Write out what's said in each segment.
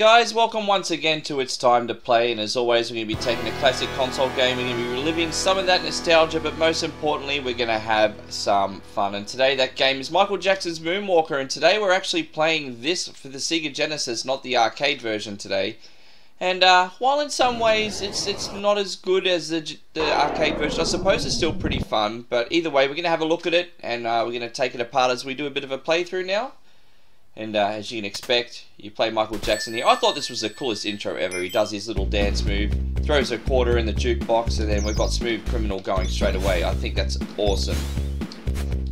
guys, welcome once again to It's Time to Play, and as always we're going to be taking a classic console game, we're going to be reliving some of that nostalgia, but most importantly we're going to have some fun. And today that game is Michael Jackson's Moonwalker, and today we're actually playing this for the Sega Genesis, not the arcade version today. And while in some ways it's not as good as the arcade version, I suppose it's still pretty fun, but either way we're going to have a look at it, and we're going to take it apart as we do a bit of a playthrough now. And as you can expect, you play Michael Jackson here. I thought this was the coolest intro ever. He does his little dance move, throws a quarter in the jukebox, and then we've got Smooth Criminal going straight away. I think that's awesome.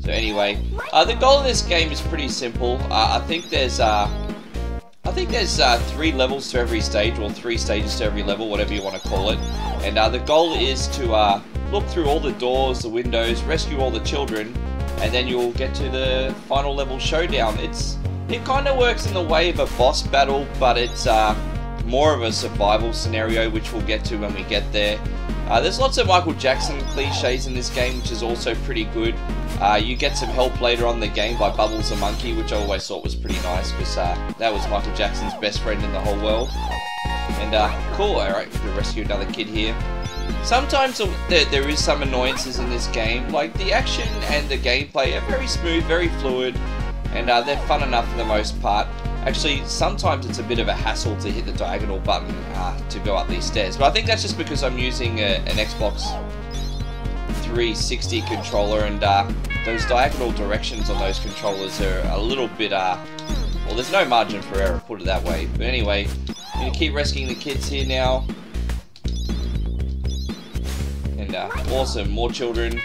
So anyway, the goal of this game is pretty simple. I think there's three levels to every stage, or three stages to every level, whatever you want to call it. And the goal is to look through all the doors, the windows, rescue all the children, and then you'll get to the final level showdown. It kind of works in the way of a boss battle, but it's more of a survival scenario, which we'll get to when we get there. There's lots of Michael Jackson cliches in this game, which is also pretty good. You get some help later on in the game by Bubbles the Monkey, which I always thought was pretty nice, because that was Michael Jackson's best friend in the whole world. And cool, alright, we're going to rescue another kid here. Sometimes there is some annoyances in this game, like the action and the gameplay are very smooth, very fluid. And they're fun enough for the most part. Actually, sometimes it's a bit of a hassle to hit the diagonal button to go up these stairs. But I think that's just because I'm using an Xbox 360 controller, and those diagonal directions on those controllers are a little bit... well, there's no margin for error, put it that way. But anyway, I'm going to keep rescuing the kids here now. And awesome, more children.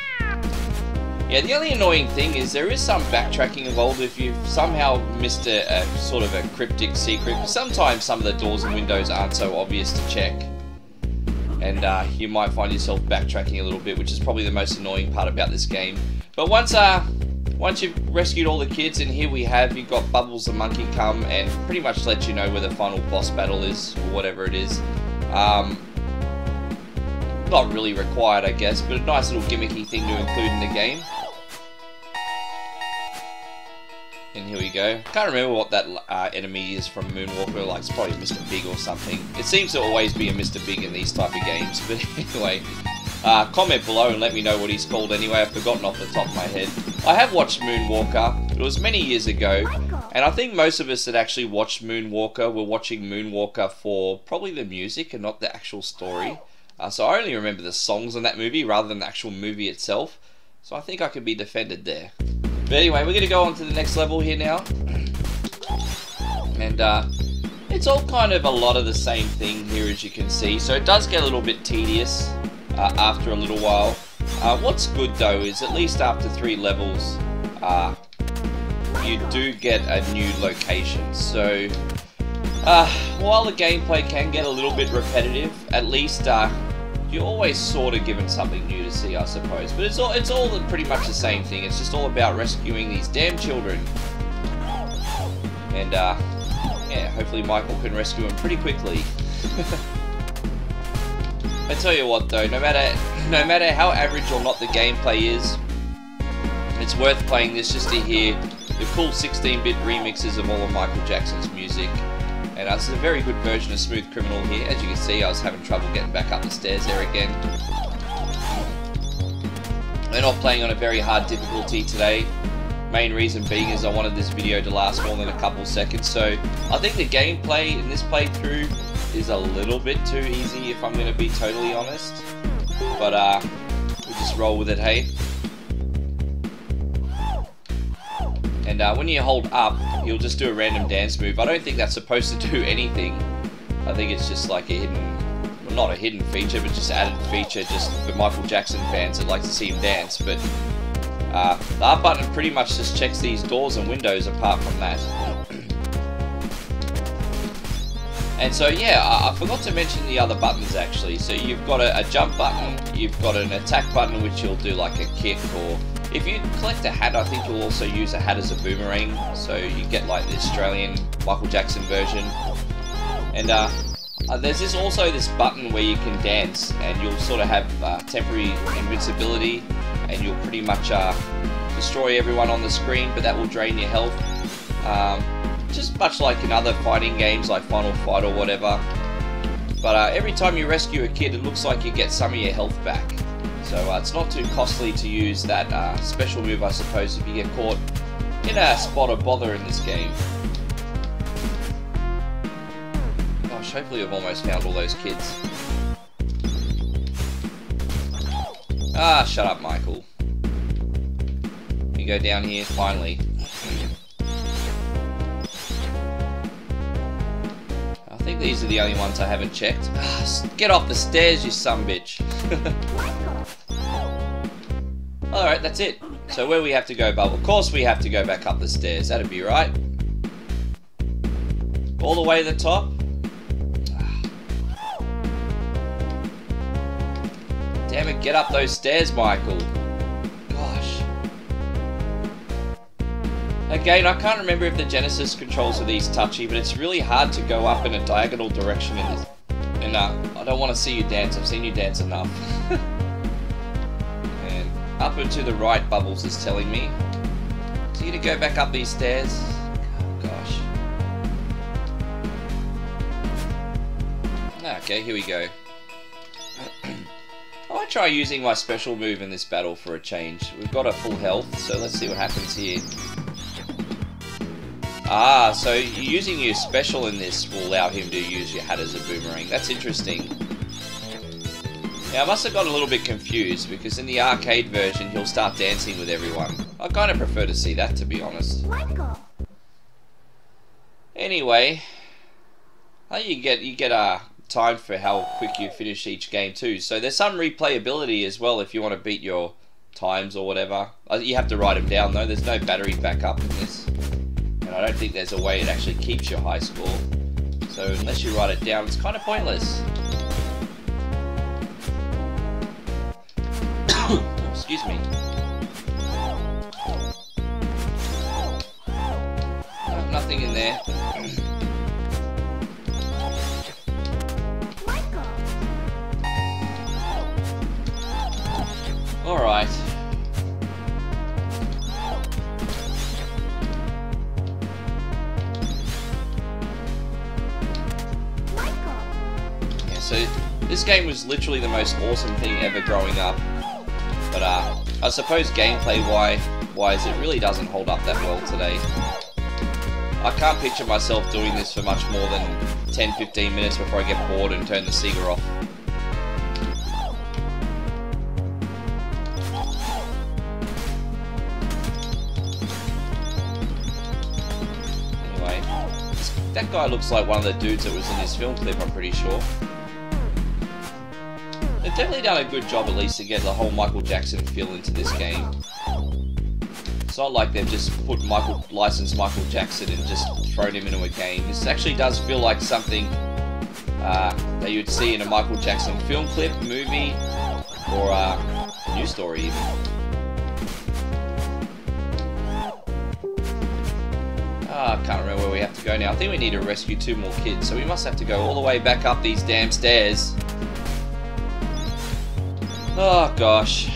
Yeah, the only annoying thing is there is some backtracking involved if you've somehow missed a sort of a cryptic secret. Sometimes some of the doors and windows aren't so obvious to check. And you might find yourself backtracking a little bit, which is probably the most annoying part about this game. But once you've rescued all the kids, and here we have, you've got Bubbles the Monkey come and pretty much let you know where the final boss battle is, or whatever it is. Not really required, I guess, but a nice little gimmicky thing to include in the game. And here we go. Can't remember what that enemy is from Moonwalker, like it's probably Mr. Big or something. It seems to always be a Mr. Big in these type of games, but anyway. Comment below and let me know what he's called anyway, I've forgotten off the top of my head. I have watched Moonwalker, it was many years ago, and I think most of us that actually watched Moonwalker were watching Moonwalker for probably the music and not the actual story. So I only remember the songs in that movie rather than the actual movie itself. So I think I could be defended there. But anyway, we're going to go on to the next level here now. And it's all kind of a lot of the same thing here, as you can see. So it does get a little bit tedious after a little while. What's good though is at least after three levels, you do get a new location. So... while the gameplay can get a little bit repetitive, at least you're always sort of given something new to see, I suppose. But it's all pretty much the same thing. It's just all about rescuing these damn children. And yeah, hopefully Michael can rescue them pretty quickly. I tell you what though, no matter how average or not the gameplay is, it's worth playing this just to hear the cool 16-bit remixes of all of Michael Jackson's music. And it's a very good version of Smooth Criminal here. As you can see, I was having trouble getting back up the stairs there again. We're not playing on a very hard difficulty today. Main reason being is I wanted this video to last more than a couple seconds. So I think the gameplay in this playthrough is a little bit too easy, if I'm going to be totally honest. But we'll just roll with it, hey? And when you hold up, you'll just do a random dance move. I don't think that's supposed to do anything. I think it's just like a hidden, well, not a hidden feature, but just added feature just for Michael Jackson fans that like to see him dance. But the up button pretty much just checks these doors and windows apart from that. And so yeah, I forgot to mention the other buttons actually. So you've got a jump button, you've got an attack button, which you'll do like a kick, or if you collect a hat, I think you'll also use a hat as a boomerang, so you get like the Australian Michael Jackson version. And there's also this button where you can dance, and you'll sort of have temporary invincibility, and you'll pretty much destroy everyone on the screen, but that will drain your health. just much like in other fighting games like Final Fight or whatever. But every time you rescue a kid, it looks like you get some of your health back. So it's not too costly to use that special move, I suppose, if you get caught in a spot of bother in this game. Gosh, hopefully I've almost found all those kids. Ah, shut up, Michael. We go down here, finally. I think these are the only ones I haven't checked. Get off the stairs, you sumbitch. Alright, that's it. So where we have to go, Bubble? Of course we have to go back up the stairs. That'd be right. All the way to the top. Damn it, get up those stairs, Michael. Gosh. Again, I can't remember if the Genesis controls are these touchy, but it's really hard to go up in a diagonal direction in this. And I don't want to see you dance. I've seen you dance enough. And up and to the right, Bubbles is telling me. So you need to go back up these stairs. Oh, gosh. Okay, here we go. I might try using my special move in this battle for a change. We've got a full health, so let's see what happens here. Ah, so using your special in this will allow him to use your hat as a boomerang. That's interesting. Now, I must have got a little bit confused, because in the arcade version, he'll start dancing with everyone. I kind of prefer to see that, to be honest. Anyway, you get time for how quick you finish each game, too. So there's some replayability as well if you want to beat your times or whatever. You have to write them down, though. There's no battery backup in this. I don't think there's a way it actually keeps your high score. So unless you write it down, it's kind of pointless. Excuse me. No, nothing in there. Alright. So this game was literally the most awesome thing ever growing up, but I suppose gameplay-wise it really doesn't hold up that well today. I can't picture myself doing this for much more than 10-15 minutes before I get bored and turn the Sega off. Anyway, that guy looks like one of the dudes that was in this film clip, I'm pretty sure. They've definitely done a good job at least to get the whole Michael Jackson feel into this game. It's not like they've just put licensed Michael Jackson and just thrown him into a game. This actually does feel like something that you'd see in a Michael Jackson film clip, movie, or a news story even. Ah, I can't remember where we have to go now. I think we need to rescue two more kids, so we must have to go all the way back up these damn stairs. Oh gosh.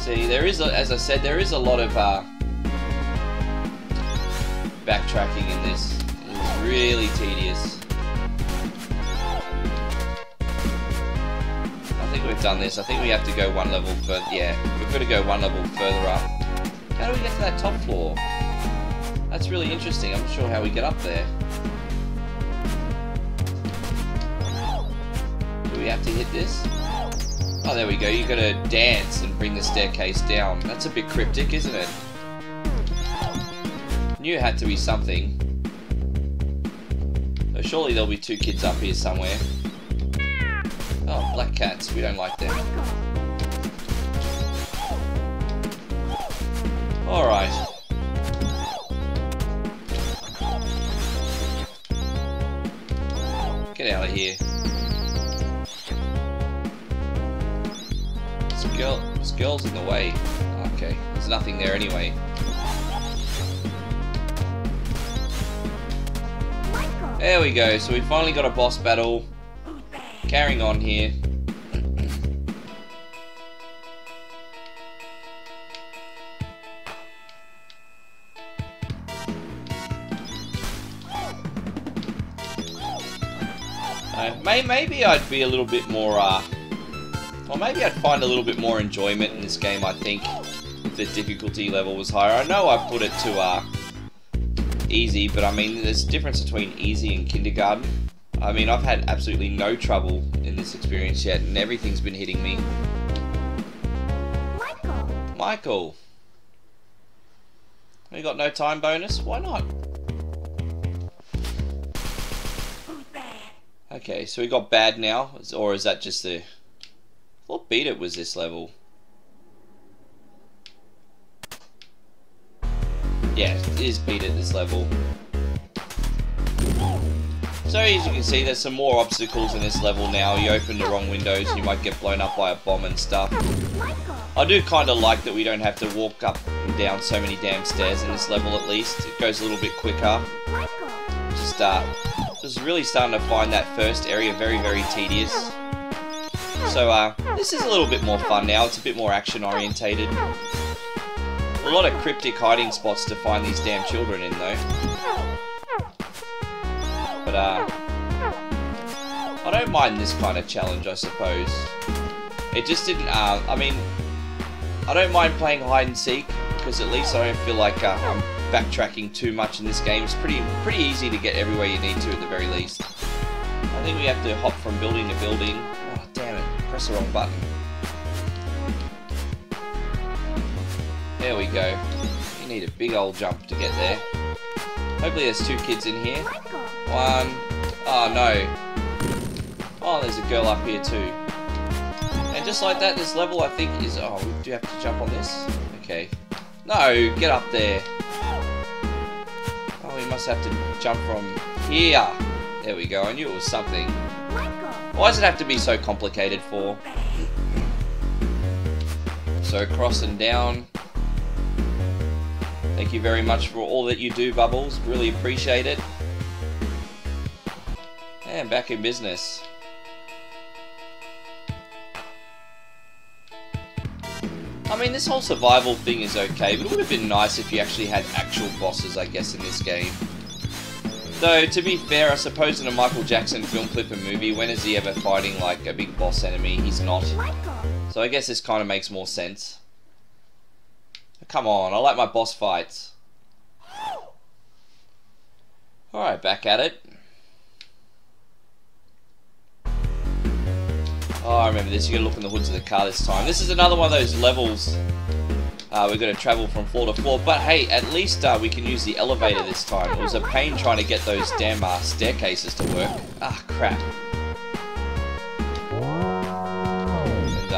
See, there is, as I said, there is a lot of backtracking in this. It's really tedious. I think we've done this. I think we have to go one level further. Yeah, we've got to go one level further up. How do we get to that top floor? That's really interesting. I'm not sure how we get up there. We have to hit this. Oh, there we go. You gotta dance and bring the staircase down. That's a bit cryptic, isn't it? Knew it had to be something. So surely there'll be two kids up here somewhere. Oh, black cats. We don't like them. Alright. Get out of here. This girl's in the way. Okay, there's nothing there anyway. There we go, so we finally got a boss battle. Carrying on here. Maybe I'd be a little bit more, or maybe I'd find a little bit more enjoyment in this game, I think, if the difficulty level was higher. I know I put it to, easy, but I mean, there's a difference between easy and kindergarten. I mean, I've had absolutely no trouble in this experience yet, and everything's been hitting me. Michael! We got no time bonus? Why not? Okay, so we got bad now, or is that just the... What beat it was this level? Yeah, it is beat at this level. So as you can see, there's some more obstacles in this level now. You open the wrong windows, you might get blown up by a bomb and stuff. I do kind of like that we don't have to walk up and down so many damn stairs in this level at least. It goes a little bit quicker. Just really starting to find that first area very, very tedious. So this is a little bit more fun now. It's a bit more action orientated. A lot of cryptic hiding spots to find these damn children in though. But, I don't mind this kind of challenge, I suppose. It just didn't, I mean, I don't mind playing hide and seek, because at least I don't feel like I'm backtracking too much in this game. It's pretty easy to get everywhere you need to, at the very least. I think we have to hop from building to building. Oh, damn it, press the wrong button. There we go. You need a big old jump to get there. Hopefully there's two kids in here. One. Oh no. Oh, there's a girl up here too. And just like that, this level I think is... Oh, we do have to jump on this? Okay. No, get up there. Oh, we must have to jump from here. There we go, I knew it was something. Why does it have to be so complicated for? So, cross and down. Thank you very much for all that you do, Bubbles. Really appreciate it. And back in business. I mean, this whole survival thing is okay, but it would have been nice if you actually had actual bosses, I guess, in this game. Though, to be fair, I suppose in a Michael Jackson film clip and movie, when is he ever fighting, like, a big boss enemy? He's not. So I guess this kind of makes more sense. Come on, I like my boss fights. Alright, back at it. Oh, I remember this. You gotta look in the hoods of the car this time. This is another one of those levels. We're gonna travel from floor to floor. But hey, at least we can use the elevator this time. It was a pain trying to get those damn staircases to work. Ah, crap. And,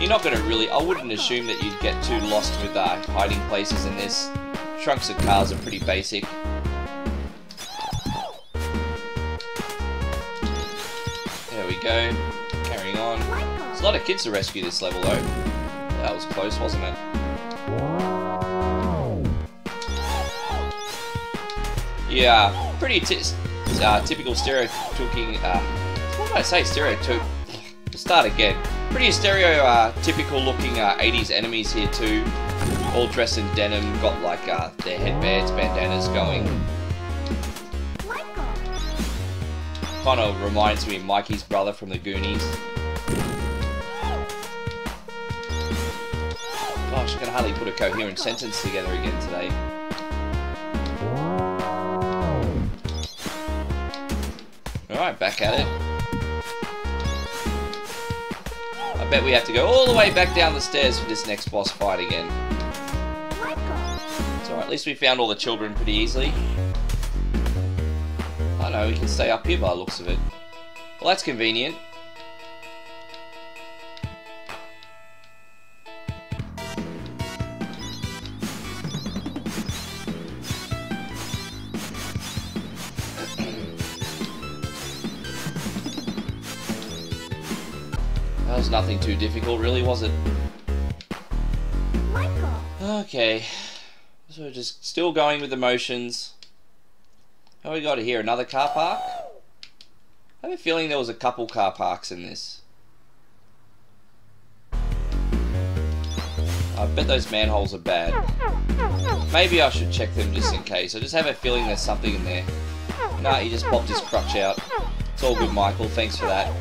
you're not gonna really... I wouldn't assume that you'd get too lost with hiding places in this. Trunks of cars are pretty basic. There we go. Carrying on. There's a lot of kids to rescue this level though. That was close, wasn't it? Yeah, pretty typical stereotyping. What did I say? Stereotype. Start again. Pretty stereotypical looking 80s enemies here too. All dressed in denim, got like their headbands, bandanas going. Kind of reminds me of Mikey's brother from The Goonies. Gosh, I can hardly put a coherent sentence together again today. Alright, back at it. I bet we have to go all the way back down the stairs for this next boss fight again. So at least we found all the children pretty easily. I know, we can stay up here by the looks of it. Well, that's convenient. That was nothing too difficult, really, was it? Okay. So just still going with the motions. What do we got here? Another car park? I have a feeling there was a couple car parks in this. I bet those manholes are bad. Maybe I should check them just in case. I just have a feeling there's something in there. Nah, he just popped his crutch out. It's all good, Michael. Thanks for that.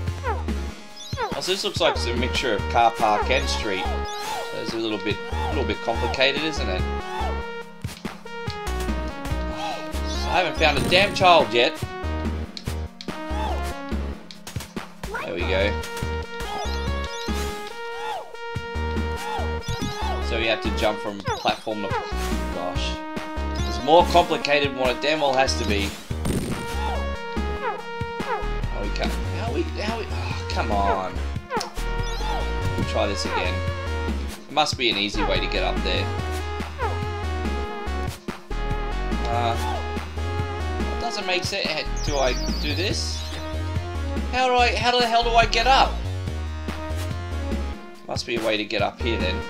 Also, this looks like it's a mixture of car park and street. So it's a little bit complicated, isn't it? I haven't found a damn child yet. There we go. So we have to jump from platform to... Gosh. It's more complicated than what it damn well has to be. Oh, come on. We'll try this again. There must be an easy way to get up there. It doesn't make sense. Do I do this? How the hell do I get up? Must be a way to get up here then.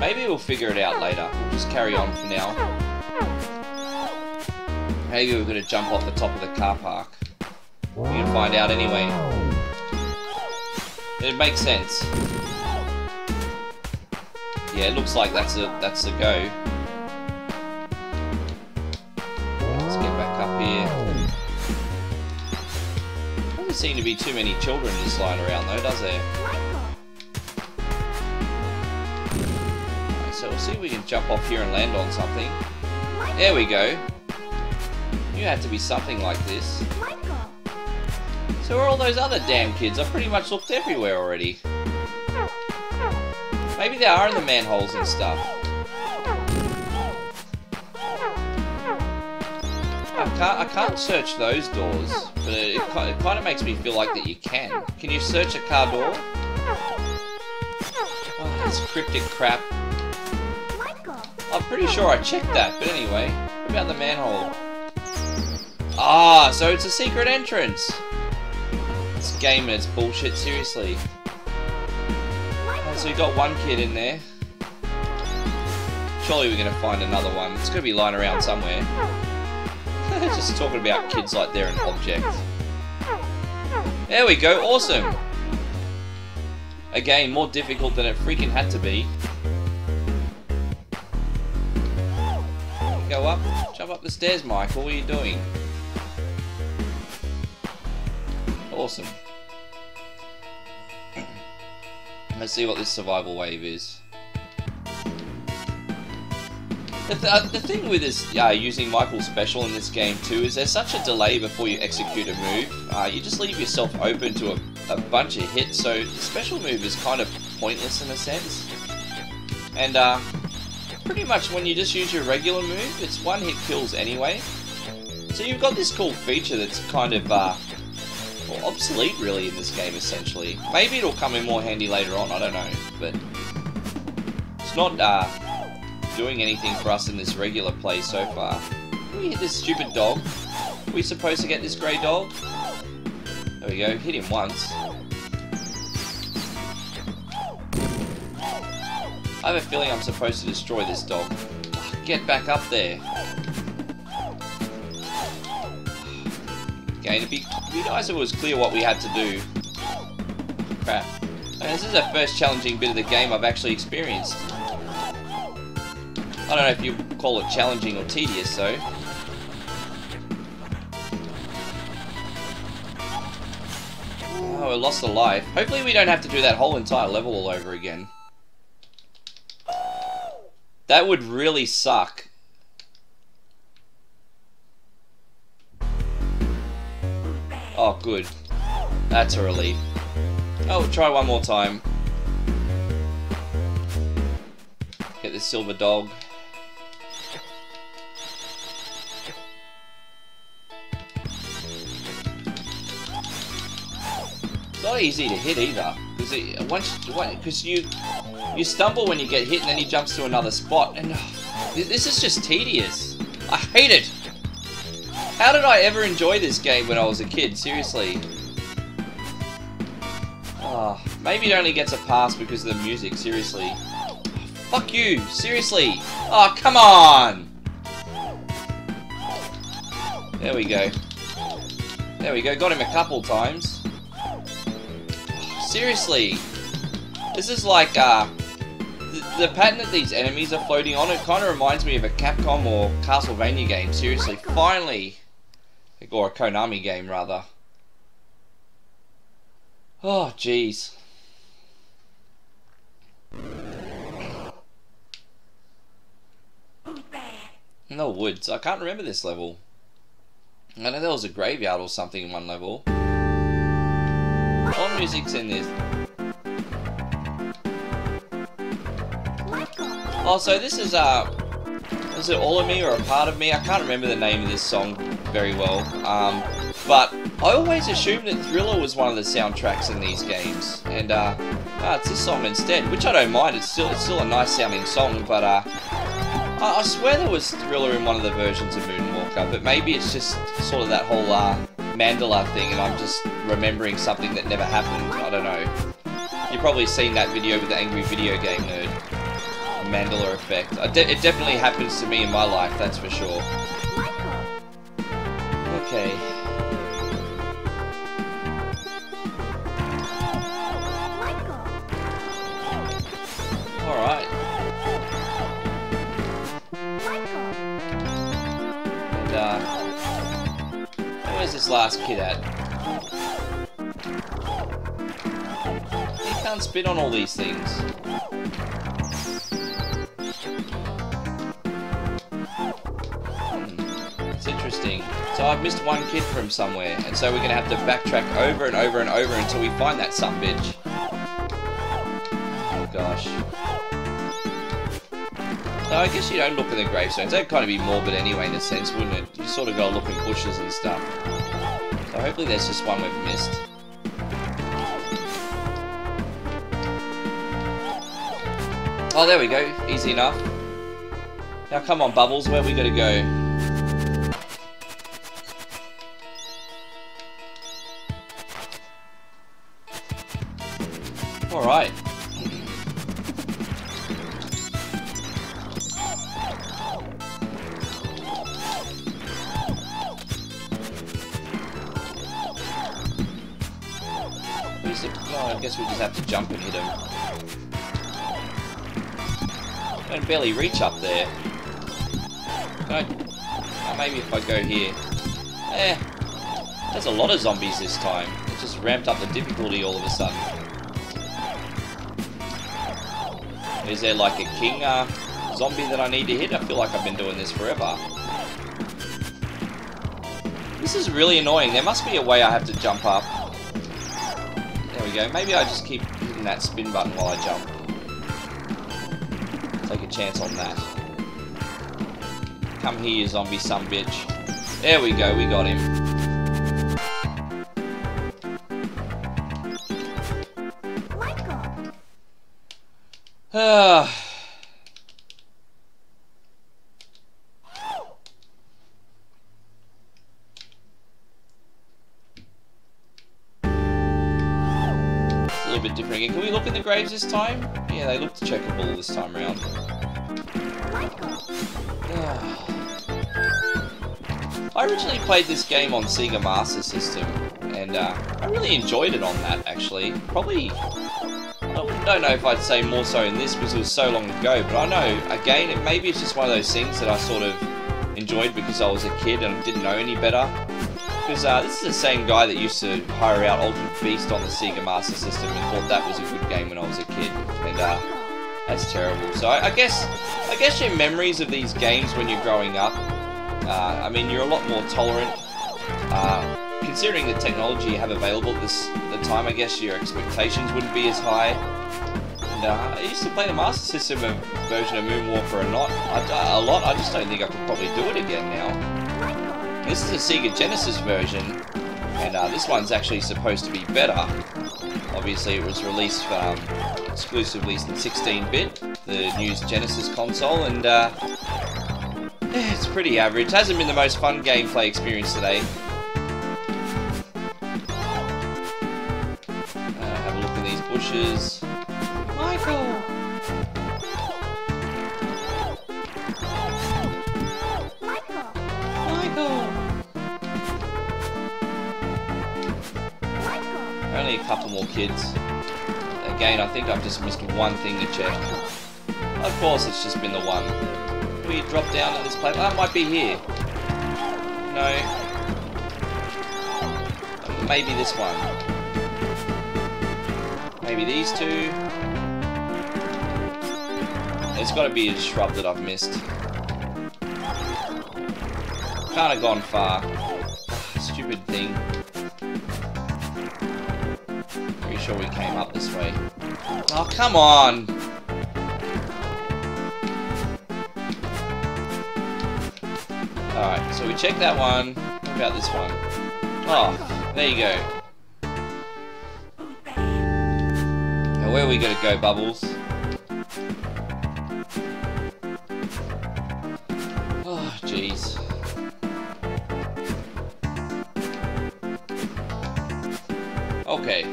Maybe we'll figure it out later. We'll just carry on for now. Maybe we're going to jump off the top of the car park. We can find out anyway. It makes sense. Yeah, it looks like that's a go. Let's get back up here. Doesn't seem to be too many children just lying around though, does there? Right, so we'll see if we can jump off here and land on something. There we go. You had to be something like this. Michael. So where are all those other damn kids? I've pretty much looked everywhere already. Maybe they are in the manholes and stuff. I can't search those doors, but it kind of makes me feel like that you can. Can you search a car door? Oh, that's cryptic crap. Michael. I'm pretty sure I checked that, but anyway. What about the manhole? Ah, so it's a secret entrance! This game and it's bullshit, seriously. So we got one kid in there. Surely we're gonna find another one. It's gonna be lying around somewhere. Just talking about kids like they're an object. There we go, awesome! Again, more difficult than it freaking had to be. Go up, jump up the stairs, Michael. What are you doing? Awesome. Let's see what this survival wave is. The thing with this, using Michael's special in this game too, is there's such a delay before you execute a move. You just leave yourself open to a bunch of hits, so the special move is kind of pointless in a sense. And pretty much when you just use your regular move, it's one hit kills anyway. So you've got this cool feature that's kind of well, obsolete really in this game essentially. Maybe it'll come in more handy later on, I don't know, but it's not doing anything for us in this regular play so far. We hit this stupid dog. Are we supposed to get this grey dog? There we go, hit him once. I have a feeling I'm supposed to destroy this dog. Get back up there. Okay, it'd be nice if it was clear what we had to do. Crap. And this is the first challenging bit of the game I've actually experienced. I don't know if you call it challenging or tedious, though. Oh, I lost a life. Hopefully we don't have to do that whole entire level all over again. That would really suck. Oh, good. That's a relief. Oh, we'll try one more time. Get this silver dog. It's not easy to hit either. Because you stumble when you get hit and then he jumps to another spot, and this is just tedious. I hate it. How did I ever enjoy this game when I was a kid? Seriously. Oh, maybe it only gets a pass because of the music. Seriously. Oh, fuck you. Seriously. Oh, come on. There we go. There we go. Got him a couple times. Seriously, this is like the pattern that these enemies are floating on, it kind of reminds me of a Capcom or Castlevania game, seriously. Finally! Or a Konami game, rather. Oh, jeez. In the woods. I can't remember this level. I know there was a graveyard or something in one level. All music's in this. Oh, so this is, was it All of Me or A Part of Me? I can't remember the name of this song very well. But I always assumed that Thriller was one of the soundtracks in these games. And, it's this song instead, which I don't mind. It's still a nice sounding song, but, I swear there was Thriller in one of the versions of Moonwalker, but maybe it's just sort of that whole Mandela thing and I'm just remembering something that never happened, I don't know. You've probably seen that video with the Angry Video Game Nerd. Mandela effect. It definitely happens to me in my life, that's for sure. Okay. Alright. Where's this last kid at? He can't spin on all these things. It's interesting. So I've missed one kid from somewhere, and so we're gonna have to backtrack over and over and over until we find that sumbitch. Oh gosh. So I guess you don't look at the gravestones. That'd kind of be morbid anyway in a sense, wouldn't it? You sort of gotta look in bushes and stuff. So hopefully there's just one we've missed. Oh, there we go. Easy enough. Now come on, Bubbles, where we gotta go? Alright. I guess we just have to jump and hit him. I can barely reach up there. Maybe if I go here. There's a lot of zombies this time. It just ramped up the difficulty all of a sudden. Is there like a king zombie that I need to hit? I feel like I've been doing this forever. This is really annoying. There must be a way I have to jump up. Go. Maybe I just keep hitting that spin button while I jump. Take a chance on that. Come here, you zombie sumbitch. There we go, we got him. Michael. Different. Can we look in the graves this time? Yeah, they looked checkable this time around. I originally played this game on Sega Master System, and I really enjoyed it on that, actually. Probably, I don't know if I'd say more so in this because it was so long ago, but I know, again, maybe it's just one of those things that I sort of enjoyed because I was a kid and didn't know any better. Because this is the same guy that used to hire out Ultimate Beast on the Sega Master System and thought that was a good game when I was a kid, and that's terrible. So I guess your memories of these games when you're growing up, I mean, you're a lot more tolerant. Considering the technology you have available at the time, I guess your expectations wouldn't be as high. And I used to play the Master System version of Moonwalker a lot. I just don't think I could probably do it again now. This is a Sega Genesis version, and this one's actually supposed to be better. Obviously, it was released exclusively in 16-bit, the new Genesis console, and it's pretty average. Hasn't been the most fun gameplay experience today. Have a look at these bushes. Michael! Only a couple more kids. Again, I think I've just missed one thing to check. Of course it's just been the one. We drop down at this place. That might be here. No. Maybe this one. Maybe these two. There's got to be a shrub that I've missed. Can't have gone far. Stupid thing. Pretty sure we came up this way. Oh, come on! Alright, so we checked that one. What about this one? Oh, there you go. Now, where are we gonna go, Bubbles? Oh, jeez. Okay.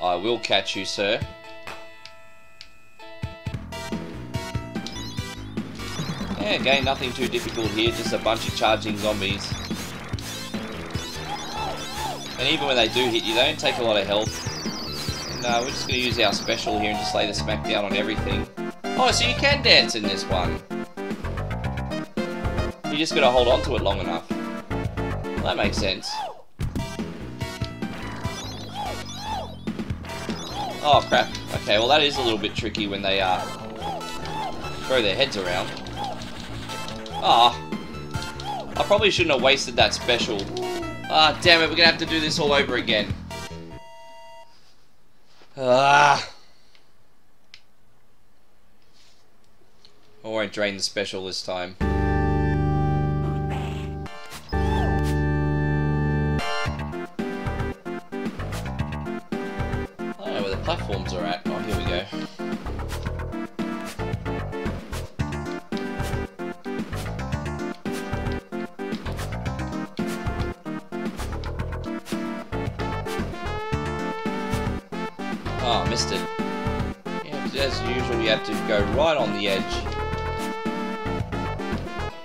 I will catch you, sir. Yeah, again, nothing too difficult here, just a bunch of charging zombies. And even when they do hit you, they don't take a lot of health. And we're just going to use our special here and just lay the smack down on everything. Oh, so you can dance in this one. You just got to hold on to it long enough. Well, that makes sense. Oh, crap. Okay, well that is a little bit tricky when they throw their heads around. Ah, oh, I probably shouldn't have wasted that special. Ah, damn it, we're gonna have to do this all over again. Ah. I won't drain the special this time. Platforms are at. Oh, here we go. Oh, missed it. Yeah, as usual, you have to go right on the edge.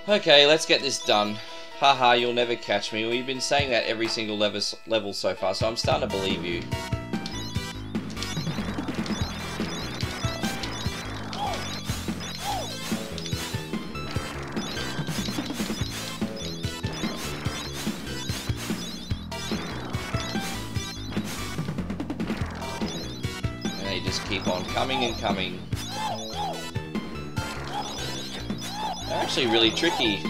Okay, let's get this done. Haha, you'll never catch me. Well, you've been saying that every single level so far, so I'm starting to believe you. Coming. They're actually really tricky.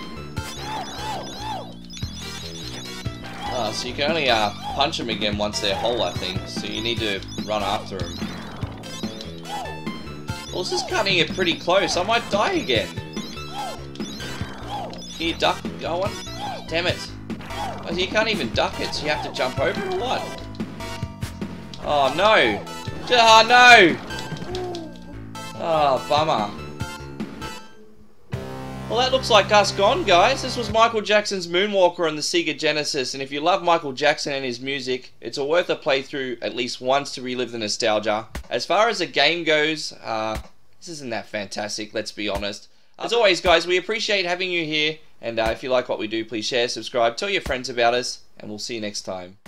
So you can only punch them again once they're whole, I think. So you need to run after them. Well, this is cutting it pretty close. I might die again. Can you duck that one? Damn it. Oh, you can't even duck it, so you have to jump over it or what? Oh, no. Ah, no. Oh, bummer. Well, that looks like us gone, guys. This was Michael Jackson's Moonwalker on the Sega Genesis, and if you love Michael Jackson and his music, it's all worth a playthrough at least once to relive the nostalgia. As far as the game goes, this isn't that fantastic, let's be honest. As always, guys, we appreciate having you here, and if you like what we do, please share, subscribe, tell your friends about us, and we'll see you next time.